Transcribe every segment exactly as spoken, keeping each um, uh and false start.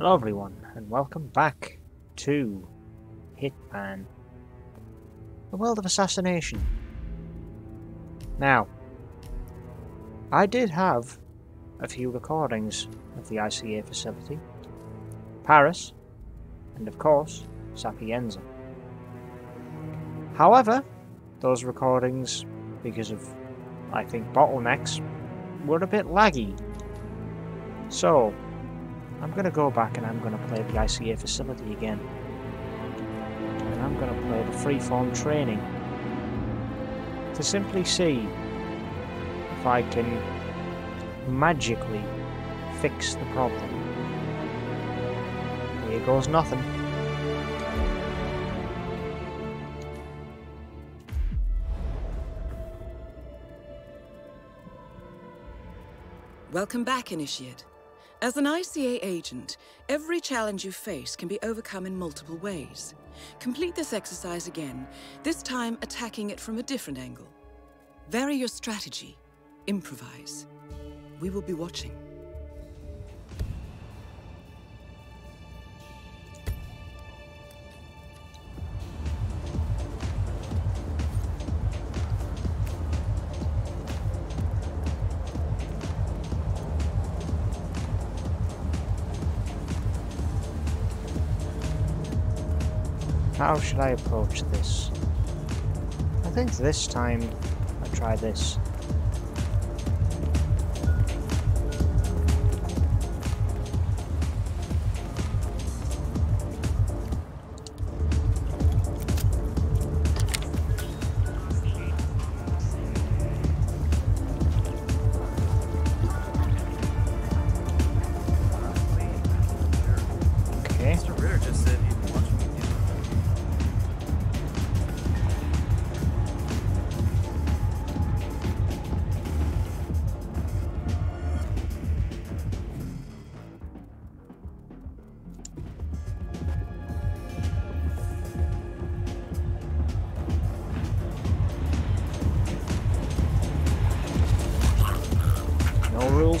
Hello everyone, and welcome back to Hitman, the World of Assassination. Now, I did have a few recordings of the I C A facility, Paris, and of course, Sapienza. However, those recordings, because of, I think, bottlenecks, were a bit laggy. So, I'm going to go back and I'm going to play the I C A facility again. And I'm going to play the freeform training to simply see if I can magically fix the problem. Here goes nothing. Welcome back, Initiate. As an I C A agent, every challenge you face can be overcome in multiple ways. Complete this exercise again, this time attacking it from a different angle. Vary your strategy. Improvise. We will be watching. How should I approach this? I think this time I'll try this.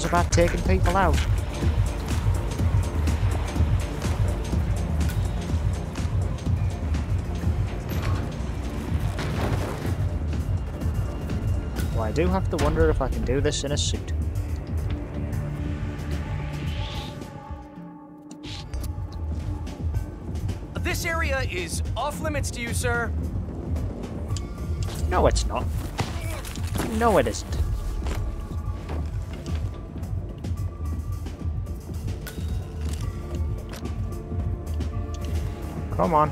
About taking people out. Well, I do have to wonder if I can do this in a suit. This area is off limits to you, sir. No, it's not. No, it isn't. Come on.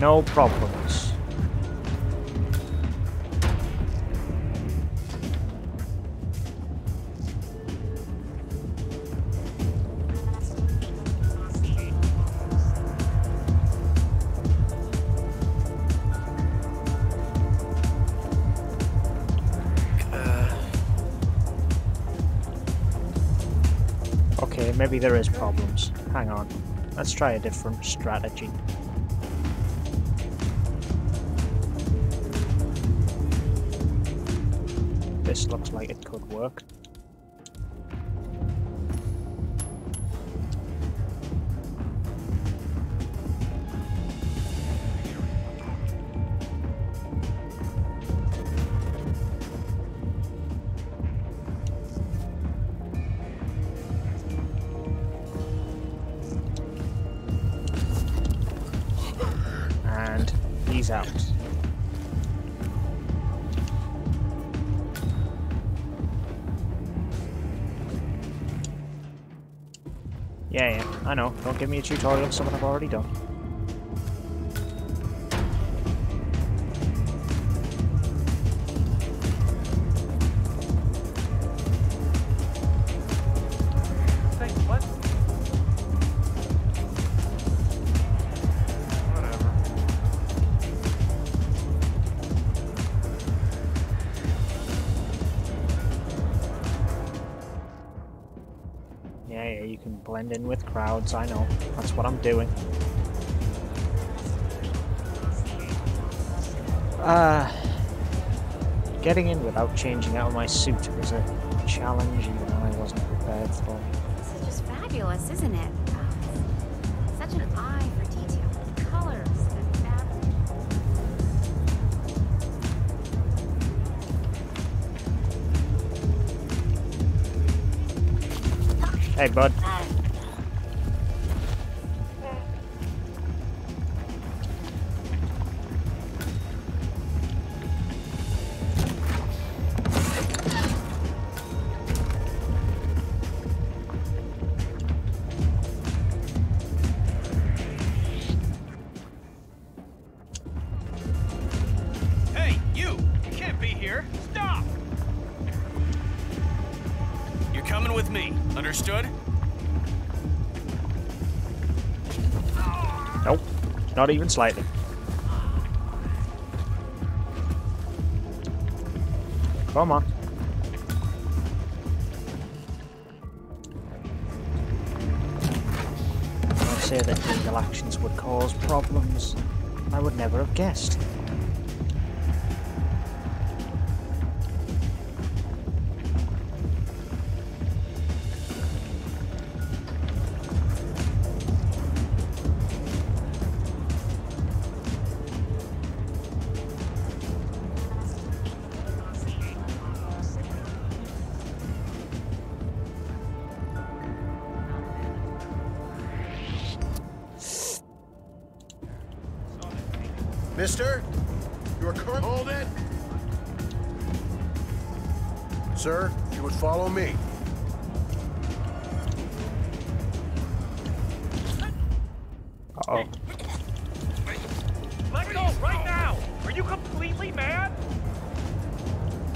No problems. Maybe there is problems. Hang on. Let's try a different strategy. This looks like it could work. Out. Yeah, yeah, I know. Don't give me a tutorial of something I've already done. Blend in with crowds, I know. That's what I'm doing. Uh, getting in without changing out of my suit was a challenge, even though I wasn't prepared for. This is just fabulous, isn't it? Such an eye for detail, the colors, the fabric. Hey, bud. Not even slightly. Come on. I'd say that illegal actions would cause problems. I would never have guessed. Mister, you are current. Hold it! Sir, you would follow me. Uh-oh. Let go right now! Are you completely mad?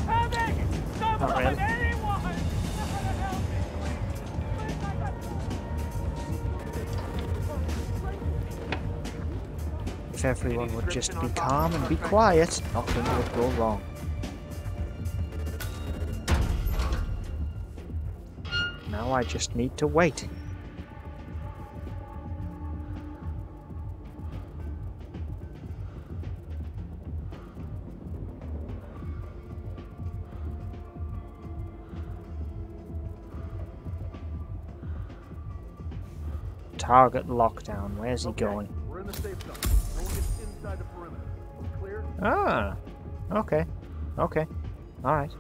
Help me! Someone, oh, anyone! Someone help me, please! Please, I If everyone would just be calm and be quiet, nothing would go wrong. Now I just need to wait. Target lockdown, where's he going? We're in the safe zone. The perimeter. Clear? Ah, okay, okay, all right.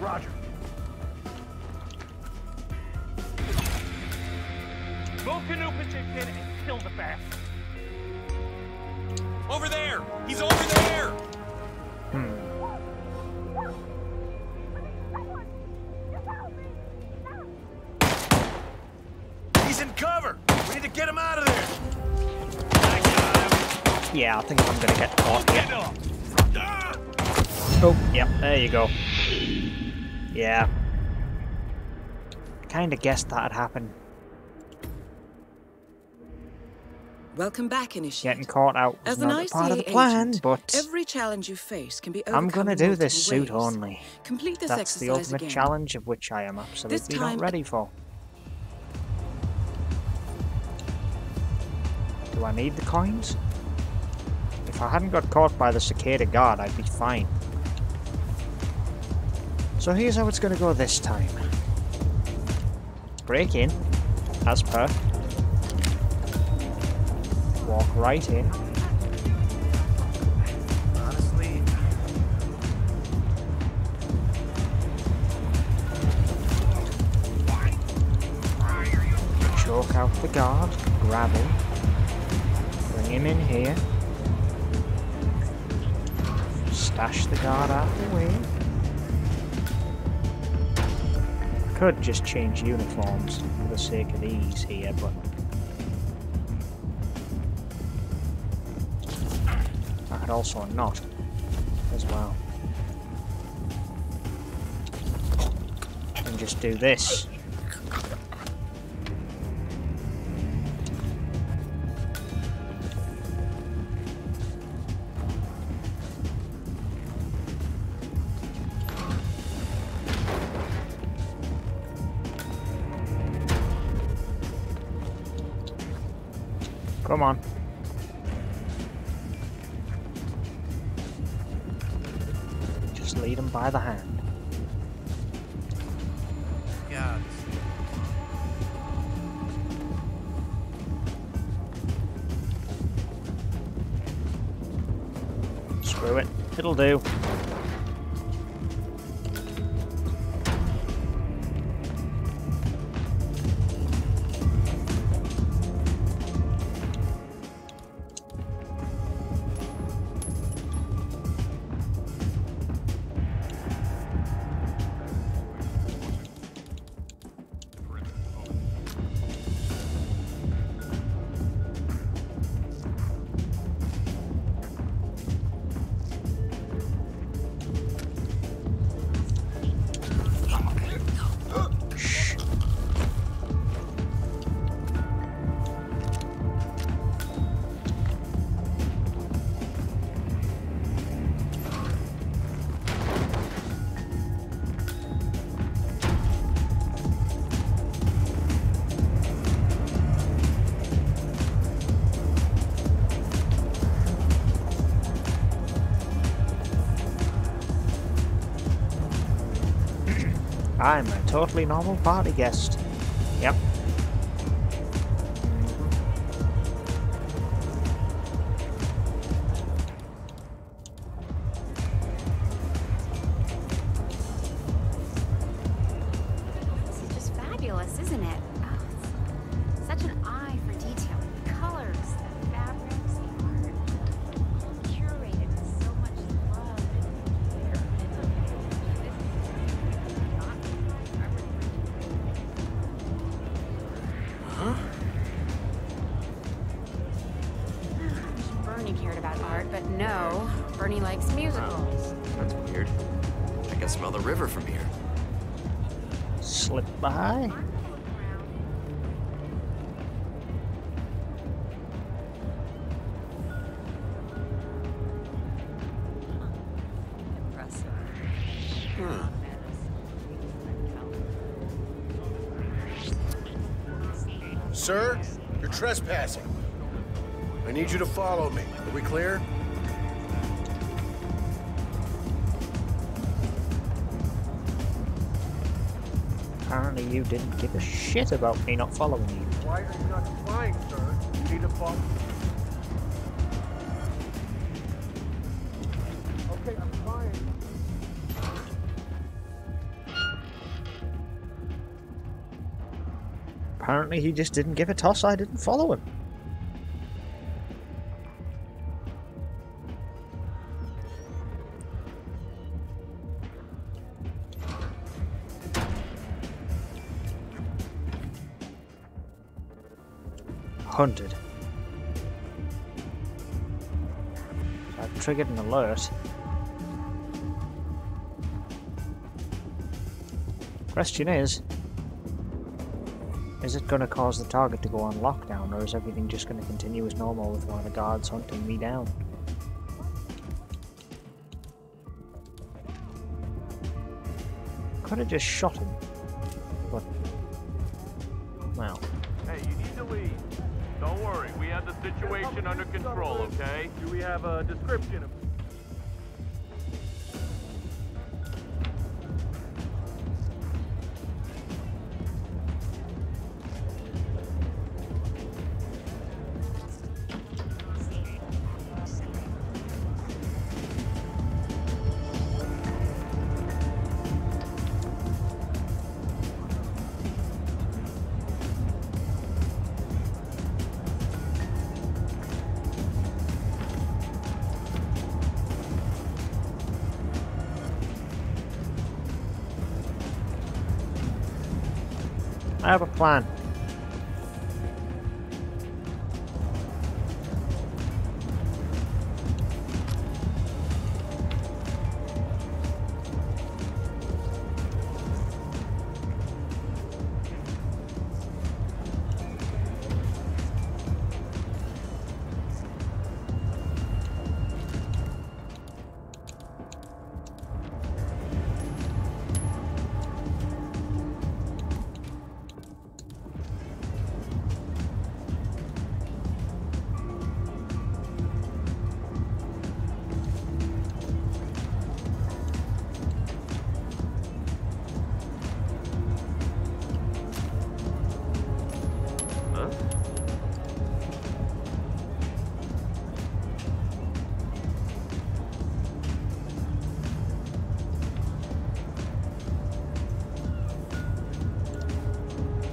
Roger. Go canoe position and kill the bastard. Over there! He's over there! Hmm. He's in cover! We need to get him out of there! Yeah, I think I'm gonna get caught. Yeah. Oh, yep, yeah, there you go. Yeah. Kinda guessed that'd happen. Welcome back, Initiate. Getting caught out was not part of the plan, but every challenge you face can be overcome. I'm gonna do this suit only. Complete this exercise again. That's the ultimate challenge of which I am absolutely not ready for. Do I need the coins? If I hadn't got caught by the cicada guard, I'd be fine. So here's how it's going to go this time. Break in, as per. Walk right in. Honestly, choke out the guard, grab him, bring him in here. Stash the guard out of the way. I could just change uniforms for the sake of ease here, but I could also not as well. And just do this. Come on. Just lead him by the hand. God. Screw it. It'll do. I'm a totally normal party guest. Yep. This is just fabulous, isn't it? Oh, it's such an eye for detail. The colors, the fabrics, the art, all curated with so much love and care. Cared about art, but no, Bernie likes musicals. Oh, that's weird. I can smell the river from here. Slip by. Impressive. Hmm. Sir, you're trespassing. I need you to follow me. Are we clear? Apparently you didn't give a shit about me not following you. Why are you not complying, sir? You need to follow. Okay, I'm fine. Apparently he just didn't give a toss I didn't follow him. Hunted. I've triggered an alert. Question is, is it going to cause the target to go on lockdown, or is everything just going to continue as normal with one of the guards hunting me down? Could have just shot him, but well. Hey, you need to leave. Don't worry, we have the situation under control, okay? Do we have a description of... I have a plan.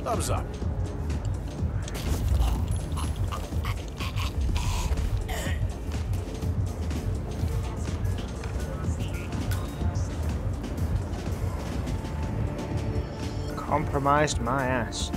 Thumbs up. Compromised my ass.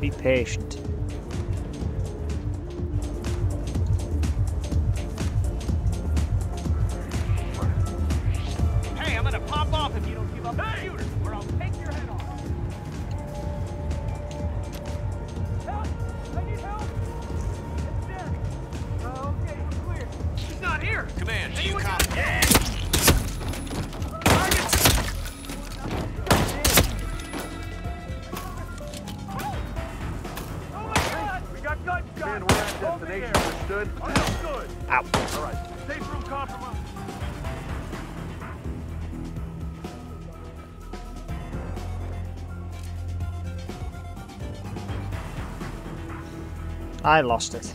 Be patient. Hey, I'm gonna pop off if you don't give up the shooter, or I'll take your head off. Help! I need help! It's dead. Uh, okay, clear. He's not here! Command, do you copy? Yeah! I lost it.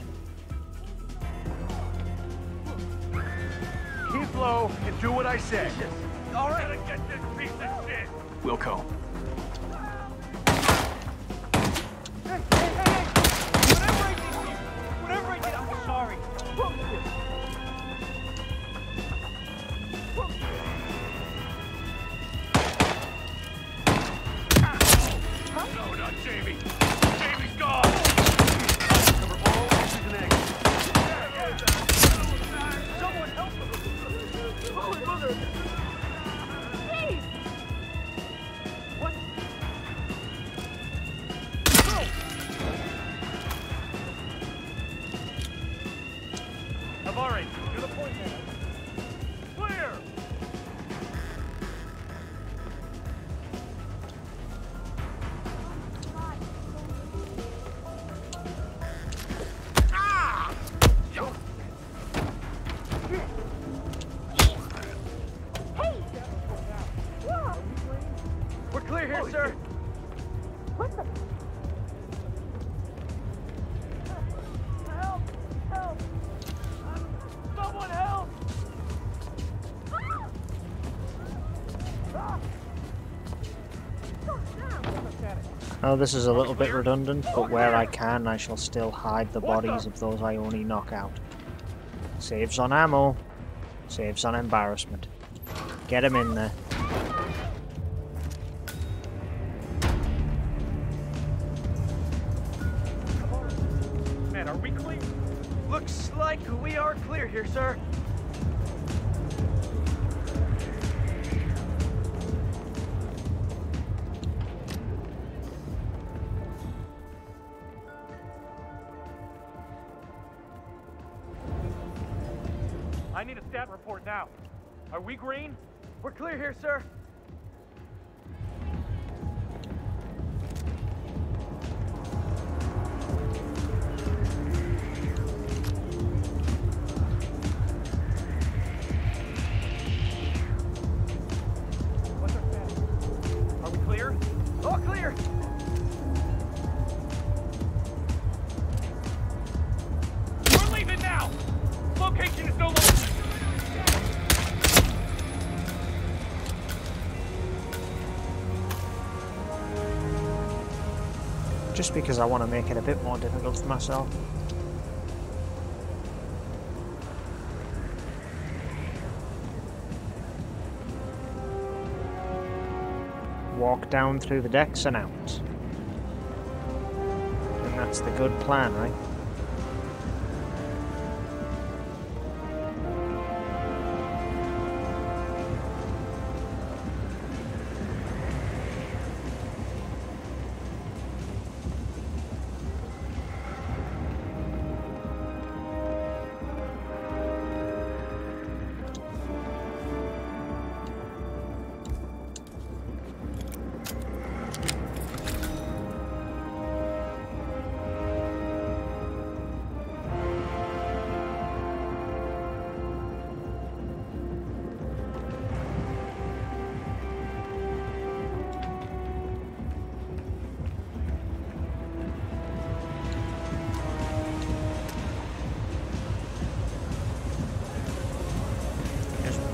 Keep low and do what I say. All right, I get this piece of shit. Wilco. Hey, hey, hey! Whatever I did to you, whatever I did, I'm sorry. No, not Jamie. Jamie's gone. Here, sir. Now this is a little bit redundant, but where I can, I shall still hide the bodies of those I only knock out. Saves on ammo. Saves on embarrassment. Get him in there. Man, are we clear? Looks like we are clear here, sir. I need a stat report now. Are we green? We're clear here, sir. What's our stat? Are we clear? All clear! We're leaving now! Location is no longer... Just because I want to make it a bit more difficult for myself. Walk down through the decks and out. And that's the good plan, right?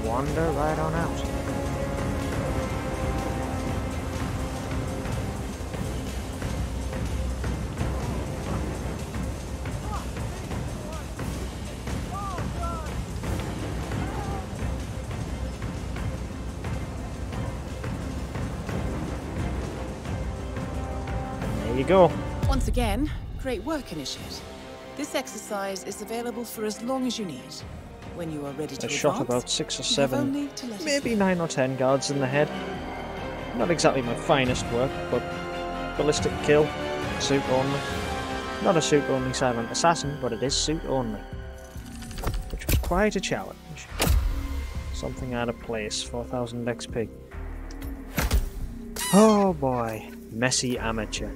Wander right on out. There you go. Once again, great work, Initiate. This exercise is available for as long as you need. When you are ready to I advance, shot about six or seven, maybe nine or ten guards in the head. Not exactly my finest work, but ballistic kill, suit only. Not a suit only silent assassin, but it is suit only, which was quite a challenge. Something out of place. four thousand X P. Oh boy, messy amateur.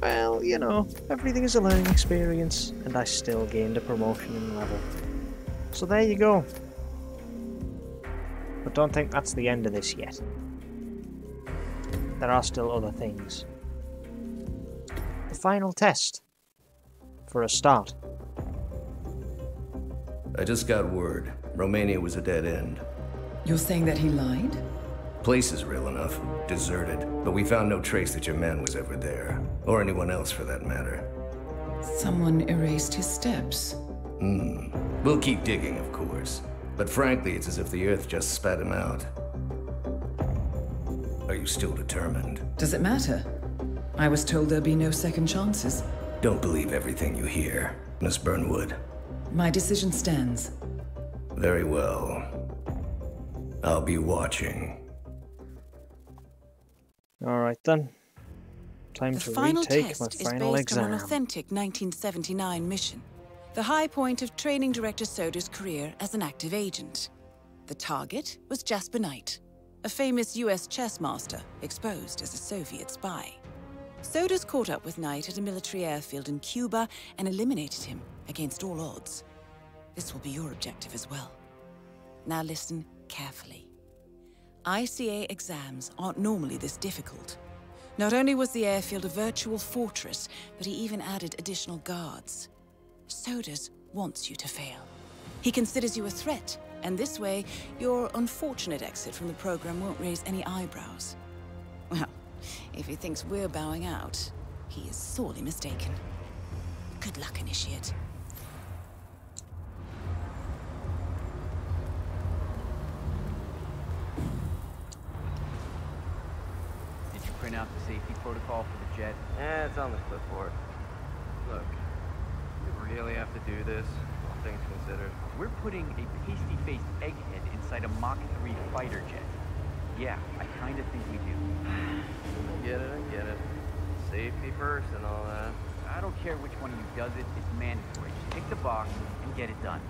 Well, you know, everything is a learning experience, and I still gained a promotion in level. So there you go. But don't think that's the end of this yet. There are still other things. The final test. For a start. I just got word. Romania was a dead end. You're saying that he lied? Place is real enough, deserted, but we found no trace that your man was ever there, or anyone else for that matter. Someone erased his steps. Hmm. We'll keep digging, of course, but frankly, it's as if the earth just spat him out. Are you still determined? Does it matter? I was told there'd be no second chances. Don't believe everything you hear, Miss Burnwood. My decision stands. Very well. I'll be watching. Alright then, time to retake my final exam. The final test is based on an authentic nineteen seventy-nine mission, the high point of training director Soders' career as an active agent. The target was Jasper Knight, a famous U S chess master exposed as a Soviet spy. Soders caught up with Knight at a military airfield in Cuba and eliminated him against all odds. This will be your objective as well. Now listen carefully. I C A exams aren't normally this difficult. Not only was the airfield a virtual fortress, but he even added additional guards. Soders wants you to fail. He considers you a threat, and this way, your unfortunate exit from the program won't raise any eyebrows. Well, If he thinks we're bowing out, he is sorely mistaken. Good luck, Initiate. Did you print out the safety protocol for the jet? Eh, it's on the clipboard. Look, we really have to do this, all things considered. We're putting a pasty-faced egghead inside a Mach three fighter jet. Yeah, I kind of think we do. I get it, I get it. Safety first and all that. I don't care which one of you does it, it's mandatory. Just pick the box and get it done.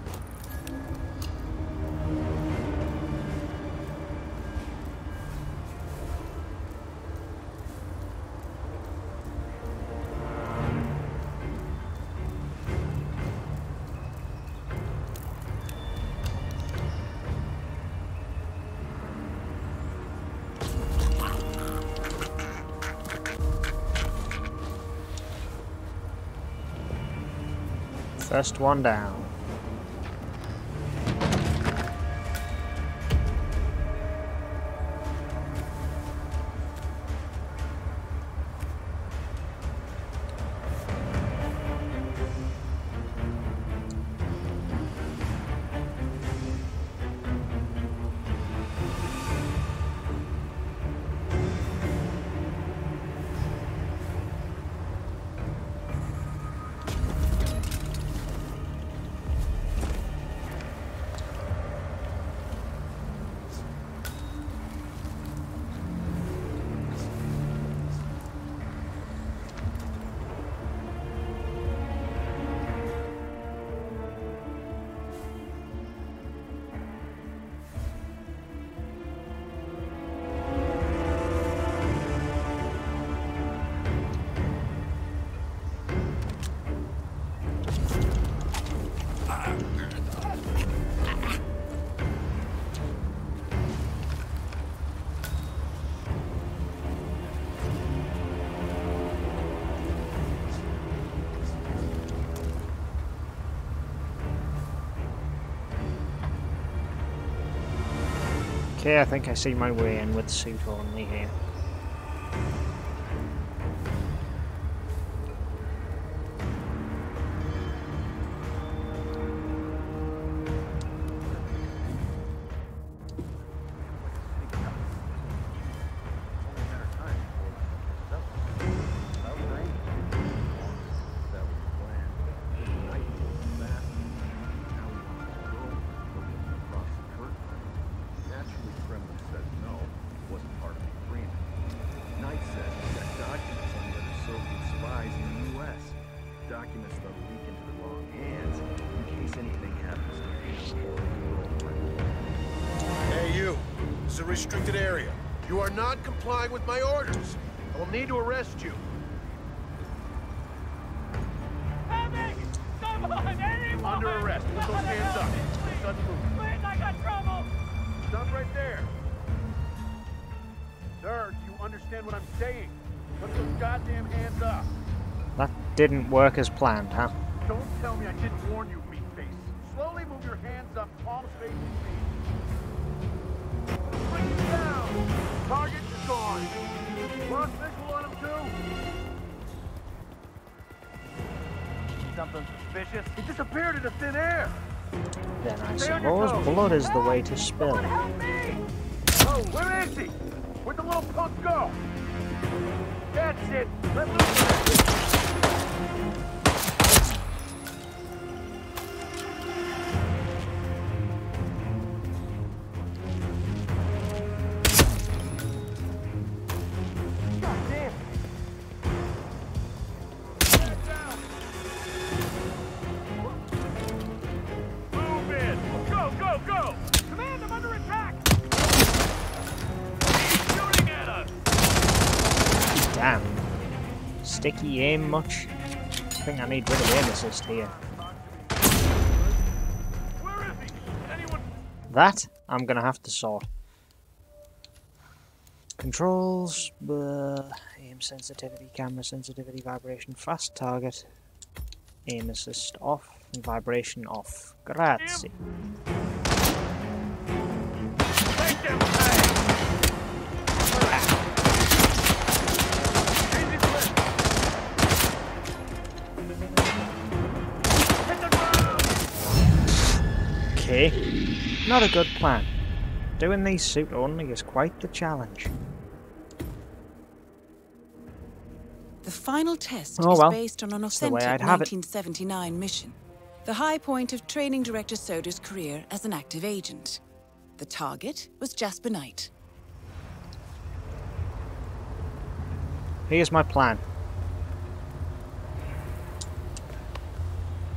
First one down. Okay, I think I see my way in with suit only here. Restricted area. You are not complying with my orders. I will need to arrest you. Medic! Someone! Anyone! Under arrest. Put those hands up. Please. Please, I got trouble. Stop right there. Sir, do you understand what I'm saying? Put those goddamn hands up. That didn't work as planned, huh? Don't tell me I didn't warn you, meatface. Slowly move your hands up, palms facing me. Target is gone. Lost visual on him too. Something suspicious? He disappeared into thin air. Then I suppose blood is the way to spill. Help me! Oh, where is he? Where'd the little punk go? That's it. Let loose. Sticky aim much? I think I need rid of aim assist here. Where is he? Anyone? That I'm gonna have to sort. Controls, uh, aim sensitivity, camera sensitivity, vibration, fast target, aim assist off, and vibration off. Grazie. Okay, not a good plan. Doing these suit only is quite the challenge. The final test oh, well. is based on an authentic nineteen seventy-nine mission, the high point of training director Soders' career as an active agent. The target was Jasper Knight. Here's my plan.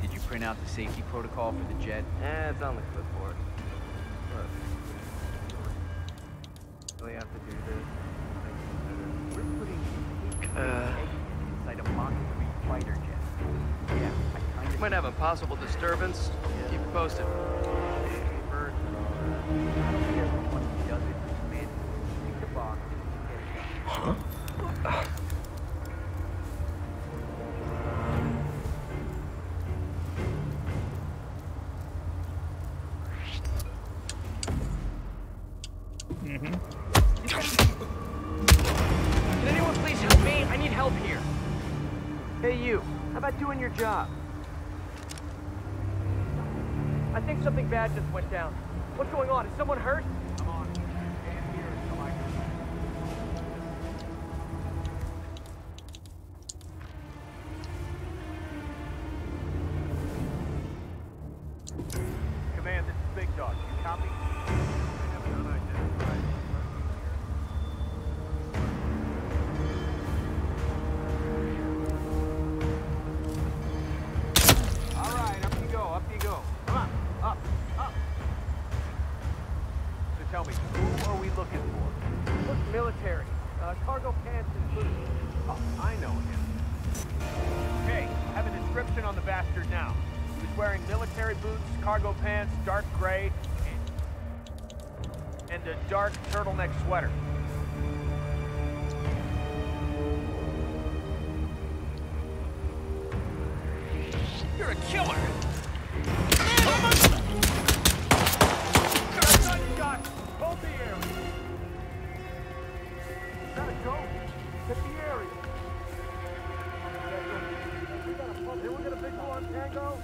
Did you print out the safety protocol for the jet? Eh, it's on the clipboard. Look. Do we have to do this? We're putting uh, inside a Mach three fighter jet. Yeah, I kind of might have a possible disturbance. Yeah. Keep it posted. Huh? Mm-hmm. Can anyone please help me? I need help here. Hey you, how about doing your job? I think something bad just went down. What's going on? Is someone hurt? Come on. Stand here until I can... Command, this is Big Dog. You copy? Dark turtleneck sweater. You're a killer. Gunshots! Hold the area. Gotta go. Hit the area. We got a pump. Did we get a big hole on Tango?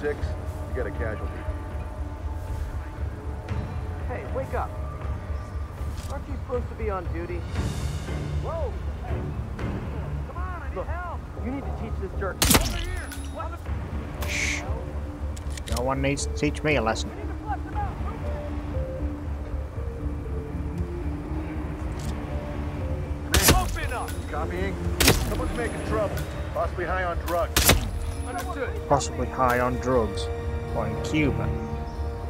Six, you got a casualty. Hey, wake up. Aren't you supposed to be on duty? Whoa! Hey! Come on, I need Look, help! You need to teach this jerk. Over here! What the... Shh. No one needs to teach me a lesson. We need to flush them out. Open up! Copying. Someone's making trouble. Possibly high on drugs. Possibly high on drugs, or in Cuba.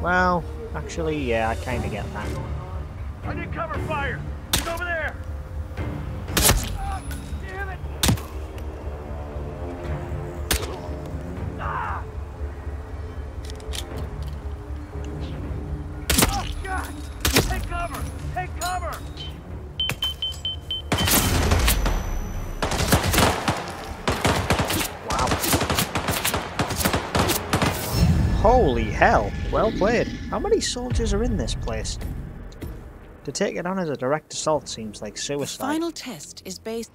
Well, actually, yeah, I kind of get that. I need cover fire. He's over there. Oh, damn it! Ah! Oh God! Take cover! Take cover! Holy hell, well played. How many soldiers are in this place? To take it on as a direct assault seems like suicide. The final test is based...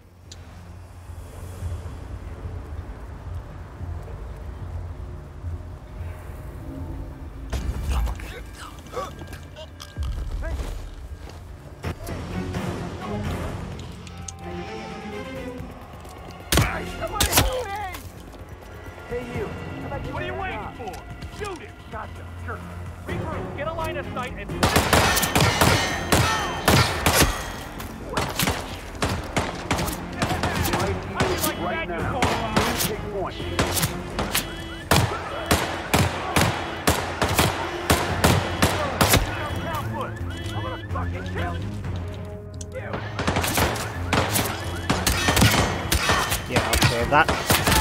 Yeah, I'll save that.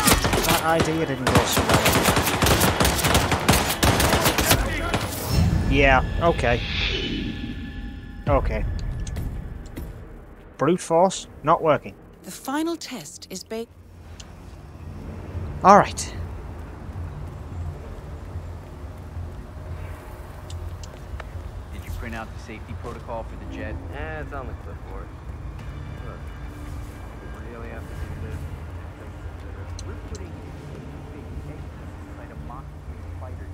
that idea didn't go so well. Yeah, okay. Okay. Brute force, not working. The final test is baked. Alright. Did you print out the safety protocol for the jet? Eh, it's on the clipboard. Look, we really have to do this. We're putting in a big exit by the Mach three fighter.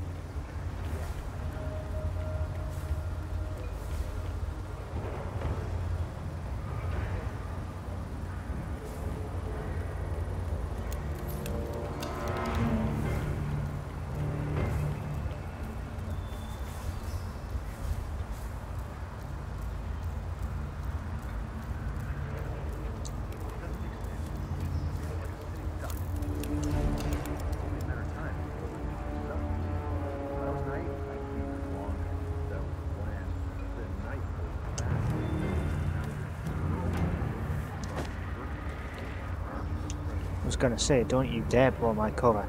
Gonna say, don't you dare blow my cover.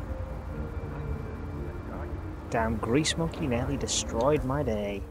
Damn grease monkey nearly destroyed my day.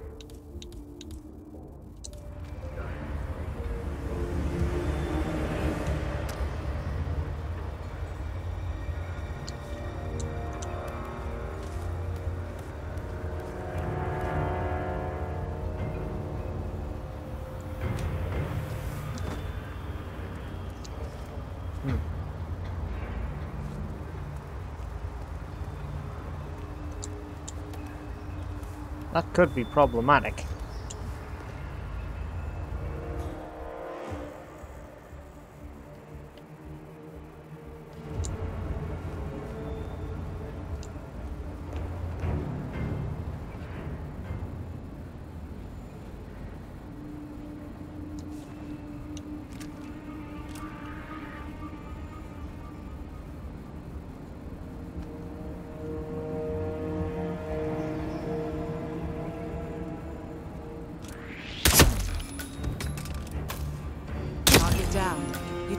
That could be problematic.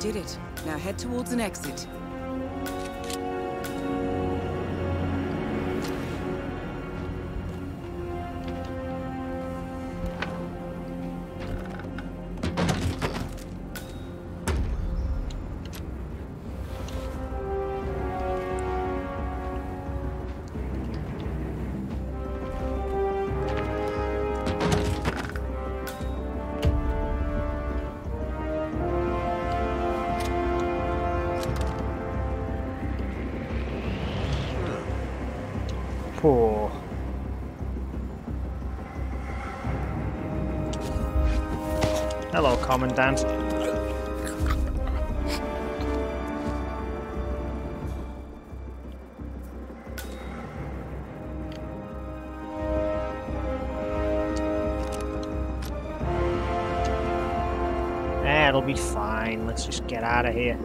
Did it. Now head towards an exit. Poor. Hello, Commandant. Eh, it'll be fine. Let's just get out of here.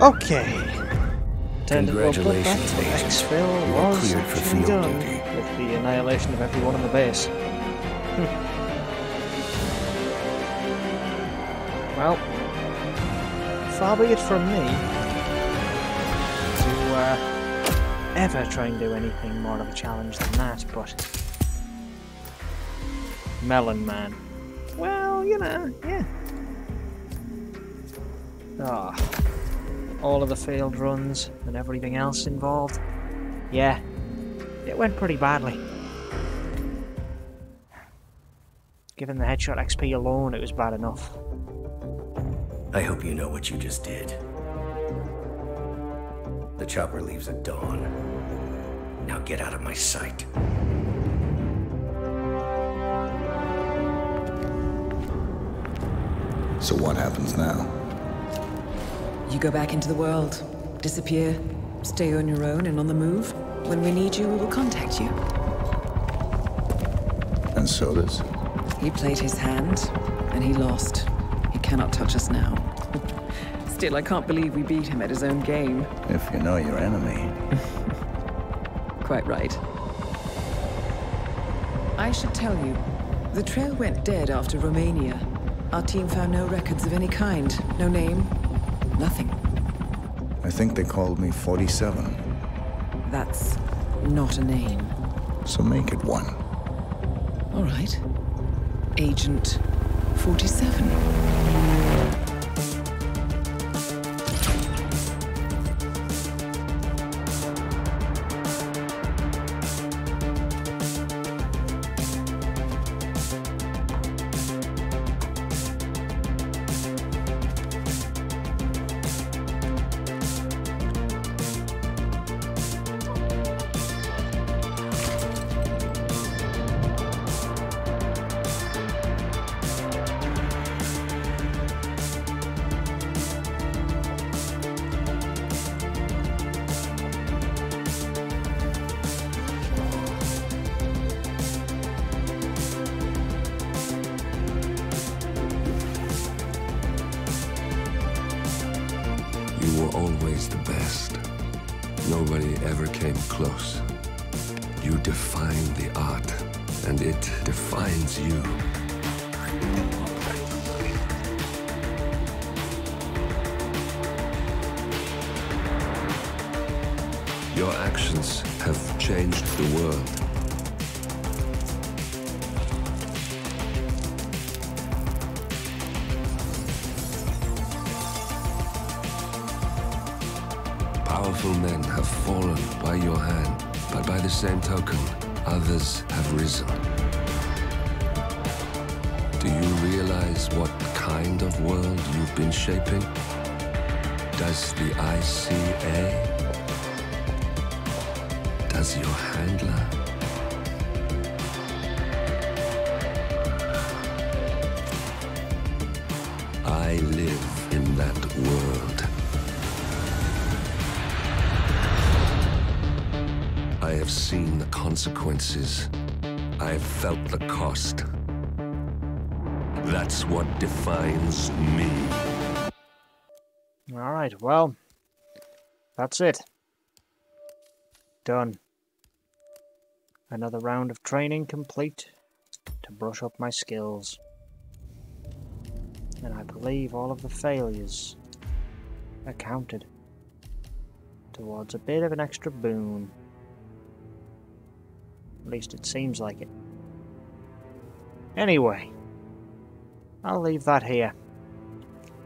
Okay. Congratulations, agent. You were cleared for field done, duty. With the annihilation of everyone in the base. Hm. Well, far be it from me to uh, ever try and do anything more of a challenge than that, but... Melon Man. Well, you know, yeah. Ah, oh, all of the failed runs and everything else involved. Yeah, it went pretty badly. Given the headshot X P alone, it was bad enough. I hope you know what you just did. The chopper leaves at dawn. Now get out of my sight. So what happens now? You go back into the world, disappear, stay on your own and on the move. When we need you, we will contact you. And Soders? He played his hand, and he lost. He cannot touch us now. Still, I can't believe we beat him at his own game. If you know your enemy. Quite right. I should tell you, the trail went dead after Romania. Our team found no records of any kind. No name. Nothing. I think they called me forty-seven. That's not a name. So make it one. All right. Agent forty-seven. Your actions have changed the world. Powerful men have fallen by your hand, but by the same token, others have risen. Do you realize what kind of world you've been shaping? Does the I C A? As your handler. I live in that world. I have seen the consequences. I have felt the cost. That's what defines me. All right, well, that's it. Done. Another round of training complete to brush up my skills. And I believe all of the failures are counted towards a bit of an extra boon. At least it seems like it. Anyway, I'll leave that here.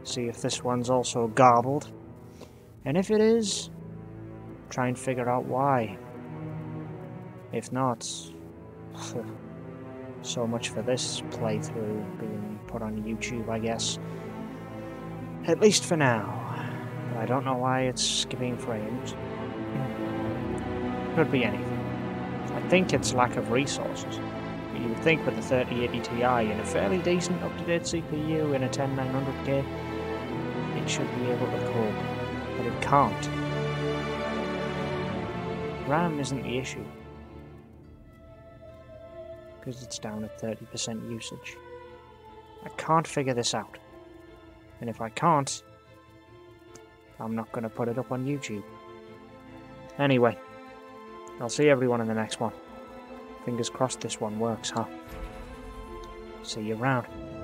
See if this one's also garbled. And if it is, try and figure out why. If not, so much for this playthrough being put on YouTube, I guess. At least for now. But I don't know why it's skipping frames. Could be anything. I think it's lack of resources. But you would think with the thirty eighty Ti and a fairly decent up-to-date C P U and a ten nine hundred K, it should be able to cope. But it can't. RAM isn't the issue, because it's down at thirty percent usage. I can't figure this out. And if I can't, I'm not going to put it up on YouTube. Anyway, I'll see everyone in the next one. Fingers crossed this one works, huh? See you around.